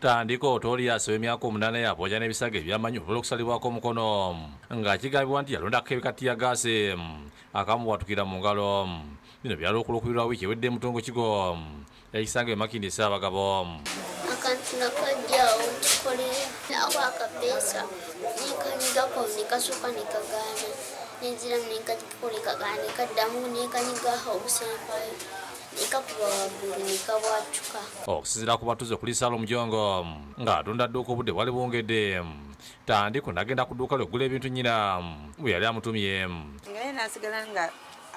tandiko tolia swemia kumnane apoja ne bisage byamanyu oloksalibwa ko mukono nga kigabibwa nti yalonda kebikati ya gase akamuwatukira mu ngalo bino byalokulukubirwa wiki wedde mutongo kigo ekisange makindi saba gabo okusizira ku batuze kulisala omujongo ng'atondadde obudde bwali bwongedde tandiko nagenda ku dduuka ly'ogula ebintu nnyina bwe yali amutumye nga ye n'asigala nga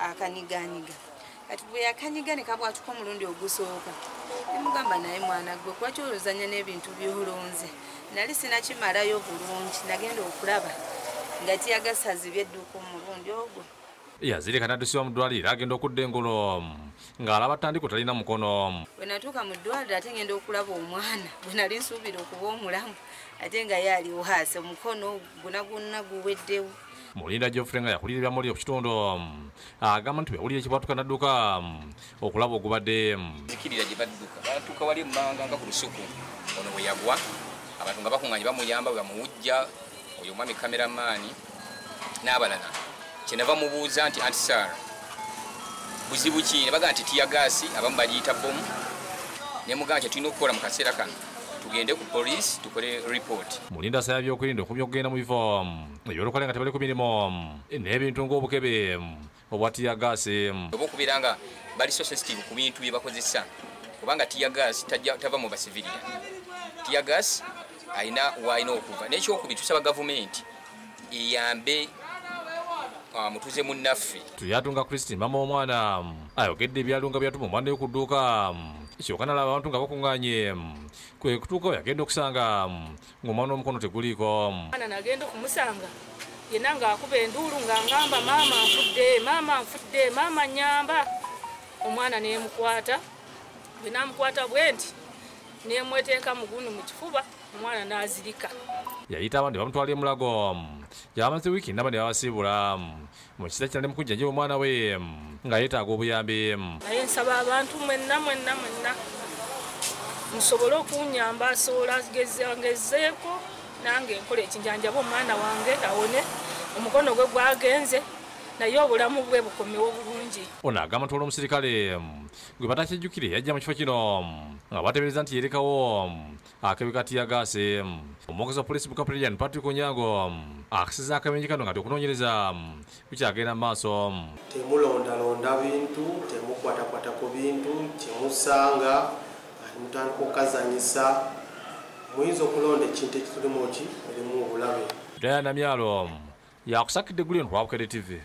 akaniganiga kati bwe yakaniga ne kabwatuka omulundi ogusooka nemugamba naye mwana gwe kuba ky'oluzannya n'ebintu by'olonze nali sinakimalayo bulungi nagenda okulaba nga tiyagasaazibya edduuka omulundi ogwo yazirikana dusiwa mu ddwaliro agenda okudda engolo ng'alaba tandiko talina mukono. Bwe natuuka mu ddwaliro ate ngenda okulaba omwana bwe nali nsuubira okuba omulamu ate nga ye aliwo hase mukono gwonna guweddewo. Mulinda Geoffrey nga yakulira ebyamuli okukitundu agamba nti wewulira ekibwatuka n'adduka okulaba ogubadde. Zikirira gye badduka batuuka wali emmanga nga ku lusuku ono we yagwa abantu nga bakuŋŋaanye bamuyamba bwe bamuwujja oyo omwami kameramaani n'abalala. Kyenava mubuuza nti antisara buzibu ki ne baga nti tiyagaasi abamu bagiyita bomu ne mugamba tulina okukola mu kaseera kano tugende ku poliisi tukole report. Mulinda sayaba ebyokwerinda okugenda mu bifo ebyolukale nga tebali ku mirimu n'ebintu ng'obukebe obwa tiyagaasi oba okubeera nga bali so sensitive ku bintu bye bakozesa kubanga tiyagaasi tava mu basiviliya. Tiyagaasi alina w'alina okuva n'ekyokubiri tusaba gavumenti eyambe mutuze munnaffe. Tuyatunga Christine mama omwana ayogedde ebyalunga byatuma omwana yo ku dduuka kyokka nalaba abantu nga bakuŋŋaanye kwe kutuuka yagenda okusanga ng'omwana omukono teguliiko. Omwana nagenda okumusanga yenna ng'akuba enduulu ng'angamba maama nfudde maama nnyamba omwana neemukwata bwe naamukwata bwe nti neemweteeka mugunu mu kifuba omwana n'azirika. Yayita abandi bamutwala emulago yamaze wiki naba yabasibula mu kiseera kyali mu kujja omwana we nga yeetaaga obuyambi. Naye nsaba abantu mwenna musobole okunyamba asobole agezeeko nange nkola ekinjanjaba omwana wange awone omukono gwe gwagenze naye obulamu bwe bukomewo bulungi. Ono agamba nti omusirikale gwe batakijjukire yajja mu kifo kino nga bateebereza nti yerekawo akebikati ya gaasi. Omwogezi wa poliisi Mukapulian Patrick Onyango akisiza akabenje kano nga okunoonyereza kukyagenda mu maaso. Temulondalonda bintu, temukwatakwata ku bintu, kyemusanga ali mutandika okukazanyisa. Muyinza okulonda ekintu ekitulimu ki erimu obulabe. Diana Myalo yakusakidde Gulion Rwabukede TV.